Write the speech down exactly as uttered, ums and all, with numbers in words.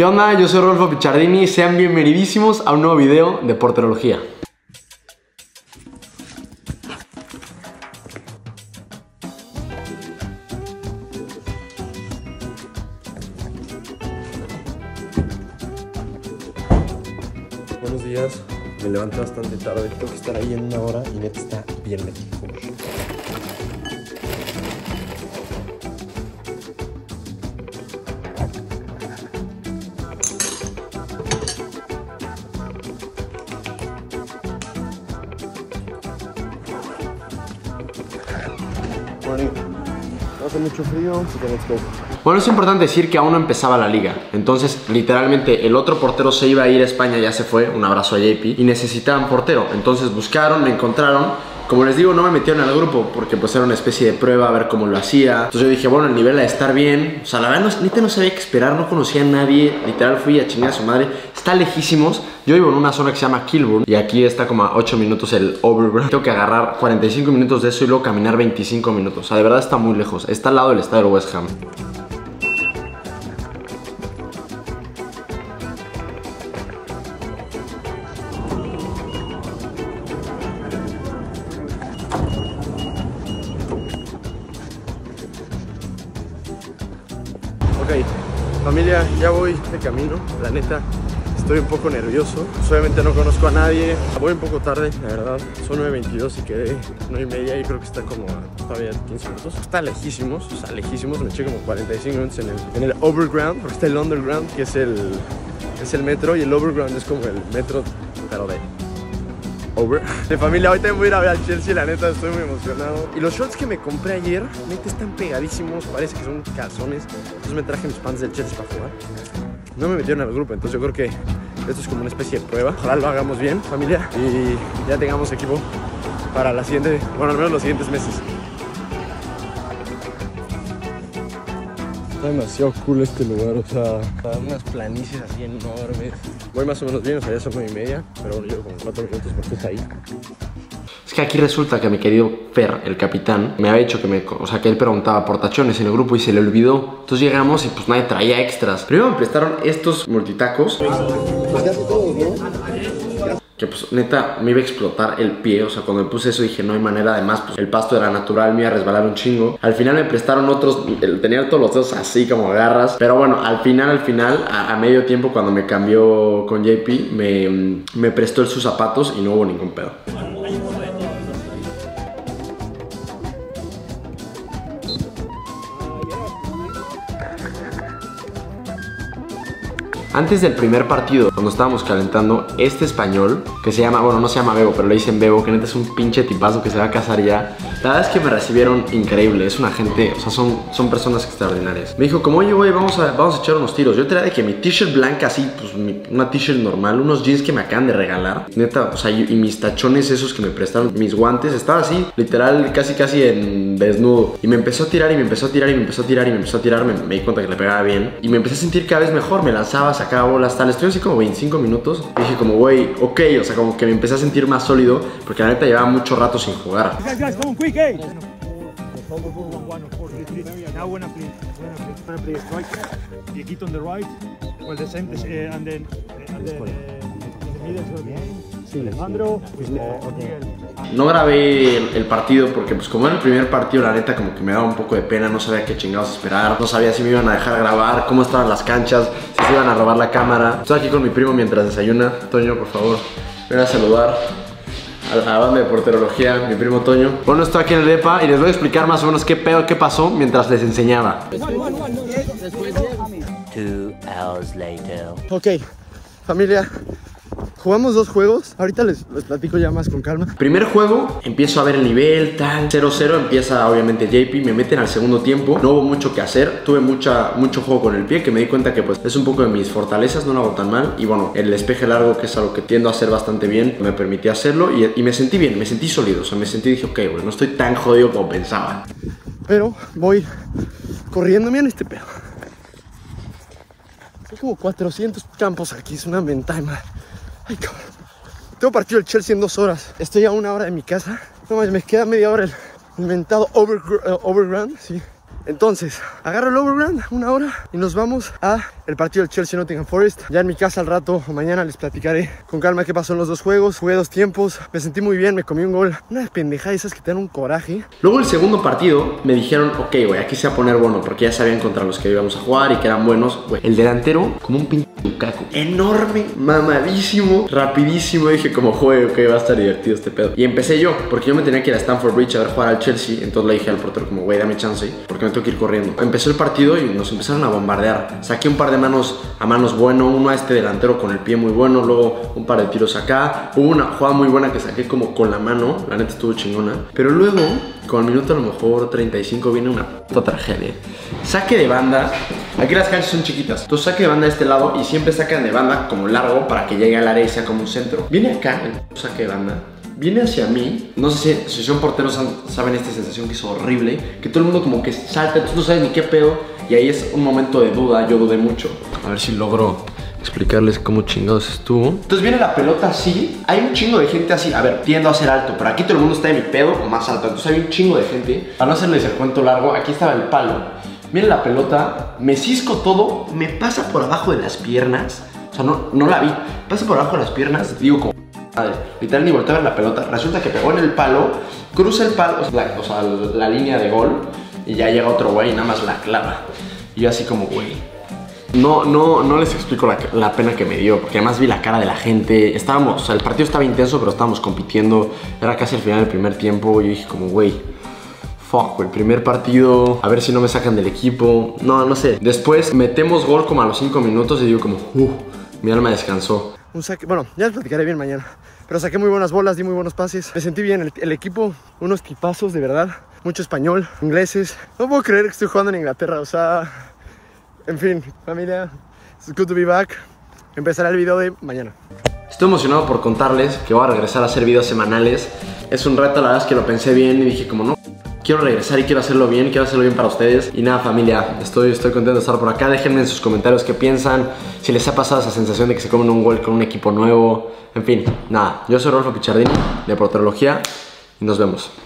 ¿Qué onda? Yo soy Rodolfo Pichardini y sean bienvenidísimos a un nuevo video de Porterología. Buenos días, me levanté bastante tarde, tengo que estar ahí en una hora y neta está bien metido. No hace mucho frío. Bueno, es importante decir que aún no empezaba la liga. Entonces, literalmente, el otro portero se iba a ir a España, ya se fue. Un abrazo a J P. Y necesitaban portero. Entonces buscaron, me encontraron. Como les digo, no me metieron al grupo porque pues era una especie de prueba a ver cómo lo hacía. Entonces yo dije, bueno, el nivel ha de estar bien. O sea, la verdad, no, neta no sabía qué esperar, no conocía a nadie. Literal fui a chingar a su madre. Está lejísimos. Yo vivo en una zona que se llama Kilburn y aquí está como a ocho minutos el Overground. Tengo que agarrar cuarenta y cinco minutos de eso y luego caminar veinticinco minutos. O sea, de verdad está muy lejos. Está al lado del estadio del West Ham. Familia, ya voy de camino, la neta estoy un poco nervioso, obviamente no conozco a nadie, voy un poco tarde, la verdad, son nueve veintidós y quedé nueve y media y creo que está como todavía quince minutos, está lejísimos, o sea lejísimos, me eché como cuarenta y cinco minutos en el, en el Overground, porque está el Underground que es el, es el metro y el Overground es como el metro, pero de over. De familia, hoy también voy a ir a ver al Chelsea, la neta estoy muy emocionado. Y los shorts que me compré ayer, neta están pegadísimos, parece que son calzones. Entonces me traje mis pants del Chelsea para jugar. No me metieron al grupo, entonces yo creo que esto es como una especie de prueba. Ojalá lo hagamos bien, familia, y ya tengamos equipo para la siguiente, bueno, al menos los siguientes meses. Está demasiado cool este lugar, o sea, unas planicies así enormes. Voy más o menos bien, o sea, ya son nueve y media, pero bueno, llevo como cuatro minutos porque está ahí. Es que aquí resulta que mi querido Fer, el capitán, me había hecho que me... O sea, que él preguntaba por tachones en el grupo y se le olvidó. Entonces llegamos y pues nadie traía extras. Primero me prestaron estos multitacos. Pues casi todos, ¿no? Que pues neta me iba a explotar el pie. O sea, cuando me puse eso dije no hay manera. Además pues el pasto era natural, me iba a resbalar un chingo. Al final me prestaron otros, tenía todos los dedos así como garras. Pero bueno, al final, al final A, a medio tiempo cuando me cambió con J P Me, me prestó sus zapatos y no hubo ningún pedo. Antes del primer partido, cuando estábamos calentando, este español, que se llama, bueno, no se llama Bebo, pero le dicen Bebo, que neta es un pinche tipazo que se va a casar ya. La verdad es que me recibieron increíble, es una gente, o sea, son, son personas extraordinarias. Me dijo, como oye, güey, vamos a, vamos a echar unos tiros. Yo traía de que mi t-shirt blanca así, pues mi, una t-shirt normal, unos jeans que me acaban de regalar. Neta, o sea, y, y mis tachones esos que me prestaron, mis guantes, estaba así, literal, casi casi en desnudo. Y me empezó a tirar, y me empezó a tirar, y me empezó a tirar, y me empezó a tirar, me, me di cuenta que le pegaba bien. Y me empecé a sentir cada vez mejor, me lanzaba, sacaba bolas, tal, estuve así como veinticinco minutos. Y dije como, güey, ok, o sea, como que me empecé a sentir más sólido, porque la neta llevaba mucho rato sin jugar. No grabé el, el partido porque pues como era el primer partido la neta como que me daba un poco de pena, no sabía qué chingados esperar, no sabía si me iban a dejar grabar, cómo estaban las canchas, si se iban a robar la cámara. Estoy aquí con mi primo mientras desayuna. Toño, por favor, ven a saludar a la banda de Porterología, mi primo Toño. Bueno, estoy aquí en el depa y les voy a explicar más o menos qué pedo, qué pasó mientras les enseñaba. Ok, familia, jugamos dos juegos, ahorita les, les platico ya más con calma. Primer juego, empiezo a ver el nivel, tal, cero cero, empieza obviamente J P, me meten al segundo tiempo, no hubo mucho que hacer, tuve mucha, mucho juego con el pie, que me di cuenta que pues es un poco de mis fortalezas, no lo hago tan mal, y bueno, el despeje largo, que es algo que tiendo a hacer bastante bien, me permití hacerlo, y, y me sentí bien, me sentí sólido, o sea, me sentí, dije, ok, güey, no estoy tan jodido como pensaba. Pero voy corriendo bien este pedo. Hay como cuatrocientos campos aquí, es una ventana. Ay, cabrón. Tengo partido el Chelsea en dos horas. Estoy a una hora de mi casa. No más, me queda media hora el inventado over, uh, Overground. Sí. Entonces, agarro el Overground una hora y nos vamos a el partido del Chelsea Nottingham Forest. Ya en mi casa al rato o mañana les platicaré con calma qué pasó en los dos juegos. Jugué dos tiempos, me sentí muy bien, me comí un gol. Una pendejada de esas que te dan un coraje. Luego el segundo partido me dijeron, ok, güey, aquí se va a poner bueno, porque ya sabían contra los que íbamos a jugar y que eran buenos, güey. El delantero, como un pinche Lukaku, enorme, mamadísimo, rapidísimo. Dije, como juego, que va a estar divertido este pedo. Y empecé yo, porque yo me tenía que ir a Stamford Bridge a ver jugar al Chelsea. Entonces le dije al portero, como, güey, dame chance, porque me tengo que ir corriendo. Empezó el partido y nos empezaron a bombardear. Saqué un par de manos a manos bueno, uno a este delantero con el pie muy bueno, luego un par de tiros acá. Hubo una jugada muy buena que saqué como con la mano, la neta estuvo chingona. Pero luego, con el minuto a lo mejor treinta y cinco, viene una puta tragedia. Saque de banda. Aquí las canchas son chiquitas, entonces saque de banda de este lado y siempre sacan de banda como largo para que llegue al área y sea como un centro. Viene acá el saque de banda, viene hacia mí. No sé si son porteros, saben esta sensación que es horrible, que todo el mundo como que salta, tú no sabes ni qué pedo. Y ahí es un momento de duda, yo dudé mucho. A ver si logro explicarles cómo chingados estuvo. Entonces viene la pelota así, hay un chingo de gente así. A ver, tiendo a ser alto, pero aquí todo el mundo está de mi pedo o más alto, entonces hay un chingo de gente. Para no hacerles el cuento largo, aquí estaba el palo. Miren la pelota, me cisco todo, me pasa por abajo de las piernas. O sea, no, no la vi, pasa por abajo de las piernas, digo como madre, literal ni volteaba la pelota. Resulta que pegó en el palo, cruza el palo, o sea, la, o sea, la línea de gol. Y ya llega otro güey y nada más la clava. Y yo así como, güey, no, no, no les explico la, la pena que me dio, porque además vi la cara de la gente. Estábamos, o sea, el partido estaba intenso, pero estábamos compitiendo. Era casi el final del primer tiempo y yo dije como, güey, fuck, el primer partido, a ver si no me sacan del equipo. No, no sé. Después metemos gol como a los cinco minutos y digo como, uh, mi alma descansó. Un saque, bueno, ya les platicaré bien mañana. Pero saqué muy buenas bolas, di muy buenos pases. Me sentí bien, el, el equipo, unos tipazos, de verdad. Mucho español, ingleses. No puedo creer que estoy jugando en Inglaterra, o sea... En fin, familia, it's good to be back. Empezará el video de mañana. Estoy emocionado por contarles que voy a regresar a hacer videos semanales. Es un reto, la verdad es que lo pensé bien y dije como, no, quiero regresar y quiero hacerlo bien, quiero hacerlo bien para ustedes. Y nada, familia, estoy, estoy contento de estar por acá. Déjenme en sus comentarios qué piensan, si les ha pasado esa sensación de que se comen un gol con un equipo nuevo. En fin, nada, yo soy Rodolfo Pichardini de Porterología y nos vemos.